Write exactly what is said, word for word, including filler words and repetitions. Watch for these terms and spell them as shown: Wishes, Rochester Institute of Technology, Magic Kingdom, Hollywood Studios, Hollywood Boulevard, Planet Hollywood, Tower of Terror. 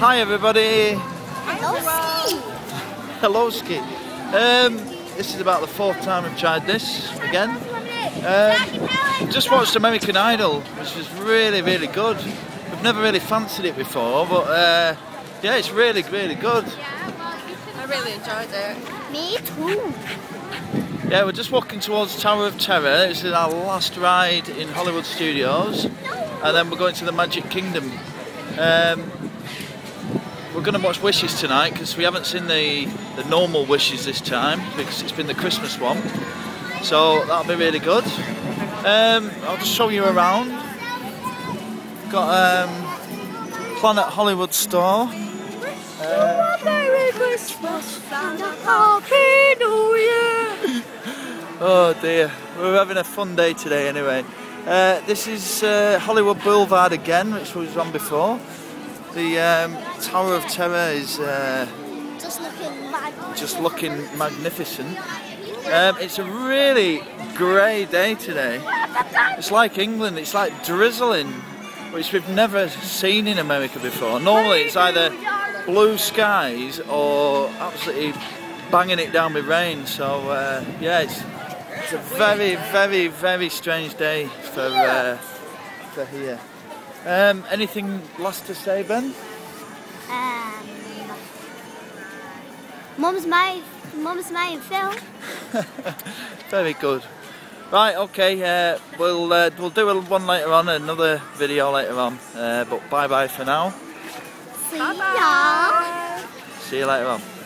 Hi everybody. Hello ski. Hello ski. Um, this is about the fourth time I've tried this again. Um, just watched American Idol, which is really really good. I've never really fancied it before, but uh, yeah, it's really really good. I really enjoyed it. Me too. Yeah, we're just walking towards Tower of Terror. This is our last ride in Hollywood Studios, and then we're going to the Magic Kingdom. Um, we're going to watch Wishes tonight because we haven't seen the, the normal Wishes this time because it's been the Christmas one. So that'll be really good. Um, I'll just show you around. Got um, Planet Hollywood store. Uh, Merry Christmas, Planet. Happy New Year. Oh dear, we're having a fun day today anyway. Uh, this is uh, Hollywood Boulevard again, which was on before. The um, Tower of Terror is uh, just, looking mag just looking magnificent. Um, it's a really grey day today. It's like England, it's like drizzling, which we've never seen in America before. Normally it's either blue skies or absolutely banging it down with rain, so uh, yeah, it's It's a very, very, very strange day for uh, for here. Um, anything last to say, Ben? Um, mum's my, mum's my film. Very good. Right, okay. Uh, we'll uh, we'll do one later on, another video later on. Uh, but bye bye for now. See ya. See you later on.